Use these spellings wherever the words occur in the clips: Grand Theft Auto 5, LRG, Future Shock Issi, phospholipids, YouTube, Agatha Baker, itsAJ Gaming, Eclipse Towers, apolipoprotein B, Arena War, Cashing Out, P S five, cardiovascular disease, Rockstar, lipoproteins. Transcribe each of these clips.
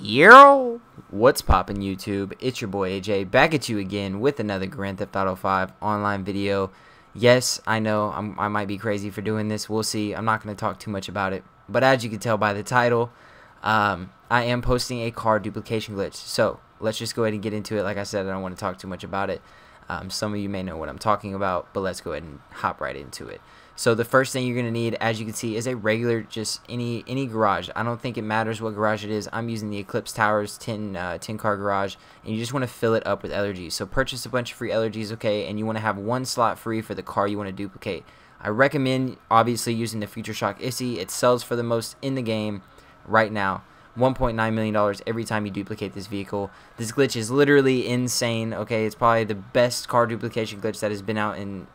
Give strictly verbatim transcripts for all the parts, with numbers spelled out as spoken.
Yo, what's poppin' YouTube? It's your boy A J back at you again with another Grand Theft Auto five online video. Yes, I know I'm, I might be crazy for doing this. We'll see. I'm not going to talk too much about it. But as you can tell by the title, um, I am posting a car duplication glitch. So let's just go ahead and get into it. Like I said, I don't want to talk too much about it. Um, some of you may know what I'm talking about, but let's go ahead and hop right into it. So the first thing you're going to need, as you can see, is a regular, just any any garage. I don't think it matters what garage it is. I'm using the Eclipse Towers ten, uh, ten car garage, and you just want to fill it up with L R Gs. So purchase a bunch of free L R Gs, okay, and you want to have one slot free for the car you want to duplicate. I recommend, obviously, using the Future Shock Issi. It sells for the most in the game right now. one point nine million dollars every time you duplicate this vehicle. This glitch is literally insane, okay? It's probably the best car duplication glitch that has been out in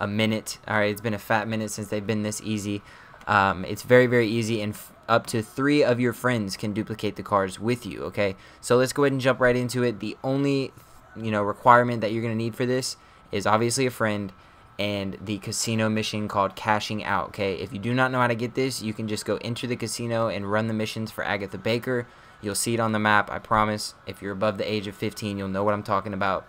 a minute. All right, it's been a fat minute since they've been this easy. Um, it's very, very easy, and f up to three of your friends can duplicate the cars with you, okay? So let's go ahead and jump right into it. The only, you know, requirement that you're going to need for this is obviously a friend and the casino mission called Cashing Out, okay? If you do not know how to get this, you can just go enter the casino and run the missions for Agatha Baker. You'll see it on the map, I promise. If you're above the age of fifteen, you'll know what I'm talking about.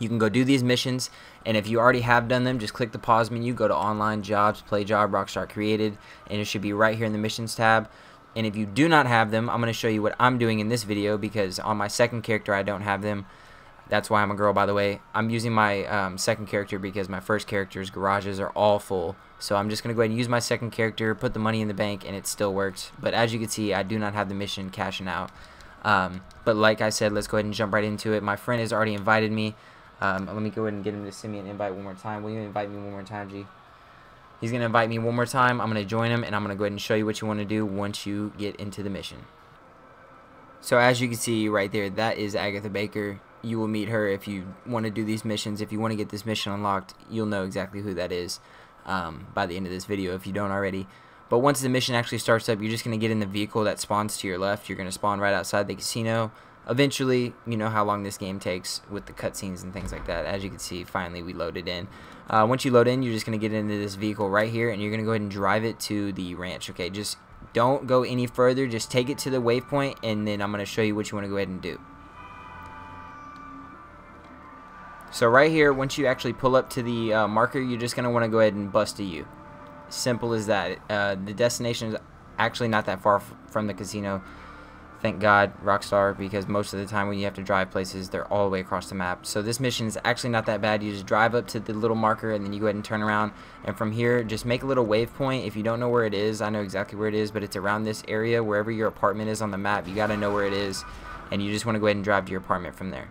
You can go do these missions, and if you already have done them, just click the pause menu, go to online jobs, play job, Rockstar created, and it should be right here in the missions tab. And if you do not have them, I'm going to show you what I'm doing in this video, because on my second character I don't have them. That's why I'm a girl, by the way. I'm using my um, second character because my first character's garages are all full. So I'm just going to go ahead and use my second character, put the money in the bank, and it still works. But as you can see, I do not have the mission Cashing Out. Um, but like I said, let's go ahead and jump right into it. My friend has already invited me. Um, let me go ahead and get him to send me an invite one more time. Will you invite me one more time, G? He's going to invite me one more time. I'm going to join him, and I'm going to go ahead and show you what you want to do once you get into the mission. So as you can see right there, that is Agatha Baker. You will meet her if you want to do these missions. If you want to get this mission unlocked, you'll know exactly who that is um, by the end of this video if you don't already. But once the mission actually starts up, you're just going to get in the vehicle that spawns to your left. You're going to spawn right outside the casino. Eventually, you know how long this game takes with the cutscenes and things like that. As you can see, finally we loaded in. Uh, once you load in, you're just going to get into this vehicle right here, and you're going to go ahead and drive it to the ranch. Okay, just don't go any further. Just take it to the waypoint, and then I'm going to show you what you want to go ahead and do. So right here, once you actually pull up to the uh, marker, you're just going to want to go ahead and bust a U. Simple as that. Uh, the destination is actually not that far f from the casino. Thank God, Rockstar, because most of the time when you have to drive places, they're all the way across the map. So this mission is actually not that bad. You just drive up to the little marker, and then you go ahead and turn around. And from here, just make a little wave point. If you don't know where it is, I know exactly where it is, but it's around this area. Wherever your apartment is on the map, you got to know where it is. And you just want to go ahead and drive to your apartment from there.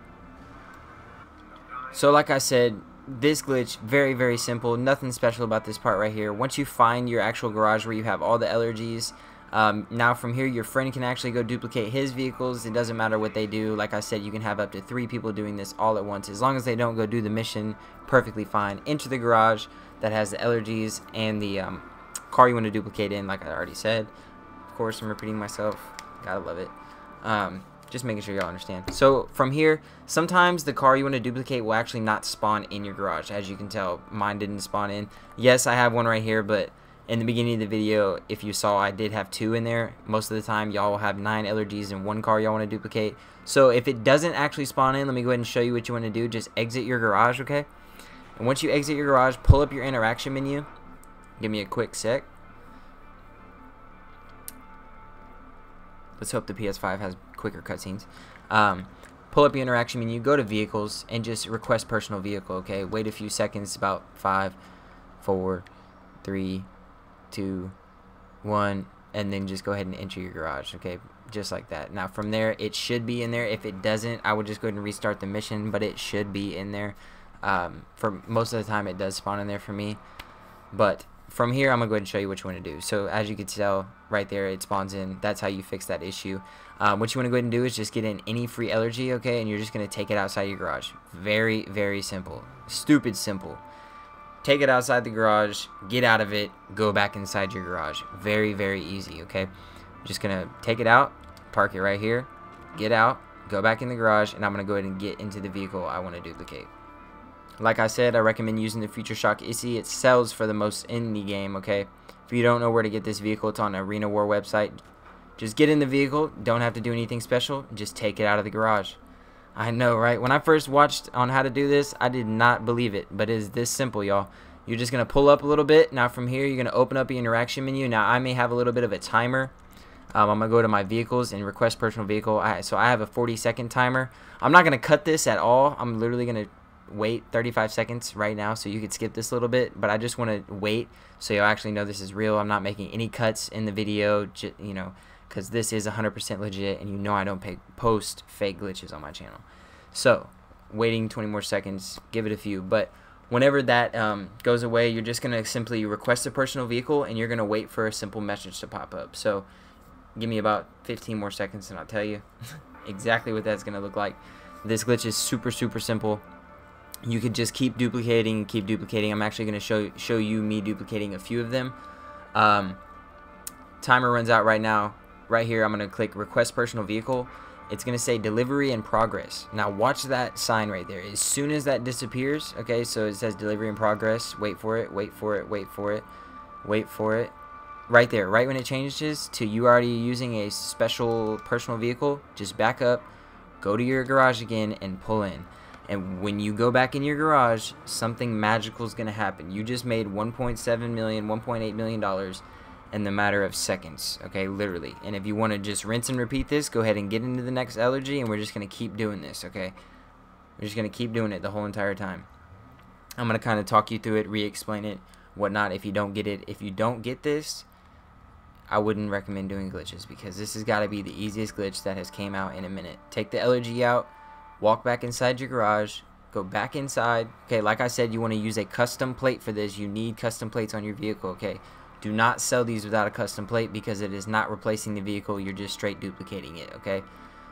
So like I said, this glitch, very, very simple. Nothing special about this part right here. Once you find your actual garage where you have all the L R Gs, Um, now from here your friend can actually go duplicate his vehicles. It doesn't matter what they do. Like I said, you can have up to three people doing this all at once. As long as they don't go do the mission, perfectly fine. Enter the garage that has the L R Gs and the um, car you want to duplicate in, like I already said. Of course, I'm repeating myself. Gotta love it. Um, just making sure y'all understand. So from here, sometimes the car you want to duplicate will actually not spawn in your garage. As you can tell, mine didn't spawn in. Yes, I have one right here, but in the beginning of the video, if you saw, I did have two in there. Most of the time, y'all will have nine L R Gs in one car y'all want to duplicate. So if it doesn't actually spawn in, let me go ahead and show you what you want to do. Just exit your garage, okay? And once you exit your garage, pull up your interaction menu. Give me a quick sec. Let's hope the P S five has quicker cutscenes. Um, pull up your interaction menu, go to vehicles, and just request personal vehicle, okay? Wait a few seconds, about five, four, three, two, one, and then just go ahead and enter your garage, okay? Just like that. Now from there, it should be in there. If it doesn't, I would just go ahead and restart the mission, but it should be in there. Um, for most of the time, it does spawn in there for me. But from here, I'm gonna go ahead and show you what you want to do. So as you can tell right there, it spawns in. That's how you fix that issue. Um, what you want to go ahead and do is just get in any free L R G, okay? And you're just gonna take it outside your garage. Very, very simple. Stupid simple. Take it outside the garage, get out of it, go back inside your garage. Very, very easy, okay? I'm just going to take it out, park it right here, get out, go back in the garage, and I'm going to go ahead and get into the vehicle I want to duplicate. Like I said, I recommend using the Future Shock Issi. It sells for the most in the game, okay? If you don't know where to get this vehicle, it's on Arena War website. Just get in the vehicle, don't have to do anything special, just take it out of the garage. I know, right? When I first watched on how to do this, I did not believe it, but it is this simple, y'all. You're just going to pull up a little bit. Now from here, you're going to open up the interaction menu. Now I may have a little bit of a timer. Um, I'm going to go to my vehicles and request personal vehicle. I, so I have a forty second timer. I'm not going to cut this at all. I'm literally going to wait thirty-five seconds right now, so you could skip this a little bit, but I just want to wait so you'll actually know this is real. I'm not making any cuts in the video, j you know, because this is one hundred percent legit, and you know I don't pay post fake glitches on my channel. So waiting twenty more seconds, give it a few, but whenever that um, goes away, you're just going to simply request a personal vehicle, and you're going to wait for a simple message to pop up. So give me about fifteen more seconds, and I'll tell you exactly what that's going to look like. This glitch is super, super simple. You could just keep duplicating, keep duplicating. I'm actually going to show show you me duplicating a few of them. Um, timer runs out right now. Right here, I'm going to click Request Personal Vehicle. It's going to say Delivery in Progress. Now, watch that sign right there. As soon as that disappears, okay, so it says Delivery in Progress. Wait for it, wait for it, wait for it, wait for it. Right there, right when it changes to you already using a special personal vehicle, just back up, go to your garage again, and pull in. And when you go back in your garage, something magical is going to happen. You just made one point seven million dollars, one point eight million dollars in the matter of seconds, okay, literally. And if you want to just rinse and repeat this, go ahead and get into the next L R G, and we're just going to keep doing this, okay? We're just going to keep doing it the whole entire time. I'm going to kind of talk you through it, re-explain it, whatnot, if you don't get it. If you don't get this, I wouldn't recommend doing glitches, because this has got to be the easiest glitch that has came out in a minute. Take the L R G out. Walk back inside your garage, go back inside. Okay, like I said, you want to use a custom plate for this. You need custom plates on your vehicle, okay? Do not sell these without a custom plate, because it is not replacing the vehicle. You're just straight duplicating it, okay?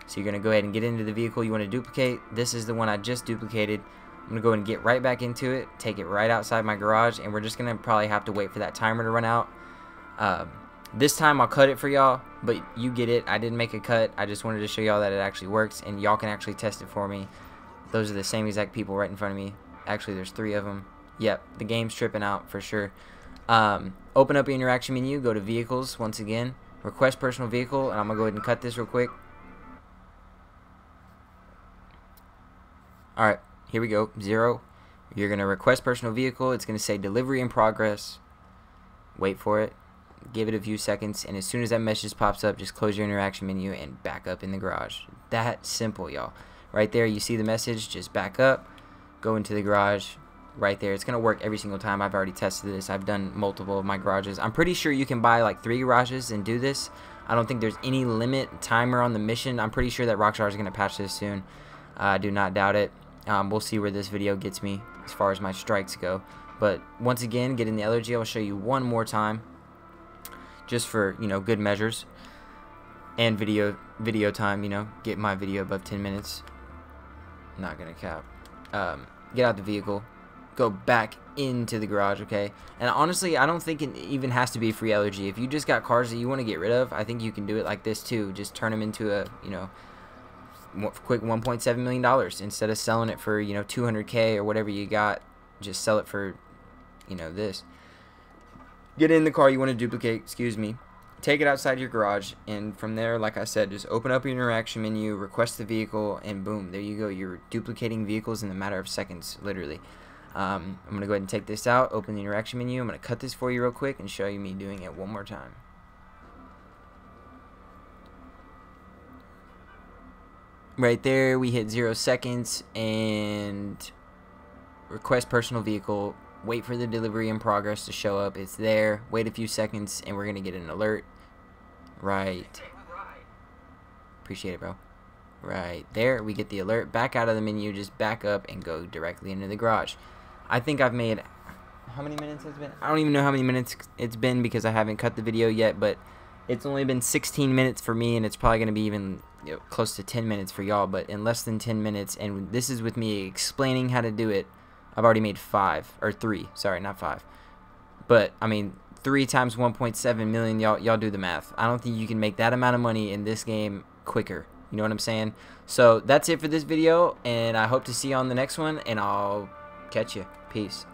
So you're going to go ahead and get into the vehicle you want to duplicate. This is the one I just duplicated. I'm going to go ahead and get right back into it, take it right outside my garage, and we're just going to probably have to wait for that timer to run out. Um, this time I'll cut it for y'all, but you get it. I didn't make a cut. I just wanted to show y'all that it actually works, and y'all can actually test it for me. Those are the same exact people right in front of me. Actually, there's three of them. Yep, the game's tripping out for sure. Um, open up the interaction menu, go to vehicles once again, request personal vehicle, and I'm gonna go ahead and cut this real quick. All right, here we go. Zero. You're gonna request personal vehicle. It's gonna say delivery in progress. Wait for it. Give it a few seconds, and as soon as that message pops up, just close your interaction menu and back up in the garage. That simple, y'all. Right there, you see the message, just back up, go into the garage. Right there, it's gonna work every single time. I've already tested this. I've done multiple of my garages. I'm pretty sure you can buy like three garages and do this. I don't think there's any limit timer on the mission. I'm pretty sure that Rockstar is gonna patch this soon. I uh, do not doubt it. Um, we'll see where this video gets me as far as my strikes go, but once again, get in the L R G. I'll show you one more time, just for, you know, good measures and video video time, you know, get my video above ten minutes. I'm not gonna cap. Um, get out the vehicle, go back into the garage, okay? And honestly, I don't think it even has to be free L R G. If you just got cars that you want to get rid of, I think you can do it like this too. Just turn them into a, you know, quick one point seven million dollars instead of selling it for, you know, two hundred K or whatever you got. Just sell it for, you know, this. Get in the car you want to duplicate, excuse me, take it outside your garage, and from there, like I said, just open up your interaction menu, request the vehicle, and boom, there you go. You're duplicating vehicles in a matter of seconds, literally. Um, I'm going to go ahead and take this out, open the interaction menu. I'm going to cut this for you real quick and show you me doing it one more time. Right there, we hit zero seconds, and request personal vehicle. Wait for the delivery in progress to show up. It's there. Wait a few seconds, and we're going to get an alert. Right. Appreciate it, bro. Right there, we get the alert. Back out of the menu, just back up and go directly into the garage. I think I've made... How many minutes has it been? I don't even know how many minutes it's been because I haven't cut the video yet, but it's only been sixteen minutes for me, and it's probably going to be even, you know, close to ten minutes for y'all, but in less than ten minutes, and this is with me explaining how to do it. I've already made five, or three, sorry, not five. But, I mean, three times one point seven million, y'all y'all do the math. I don't think you can make that amount of money in this game quicker. You know what I'm saying? So, that's it for this video, and I hope to see you on the next one, and I'll catch you. Peace.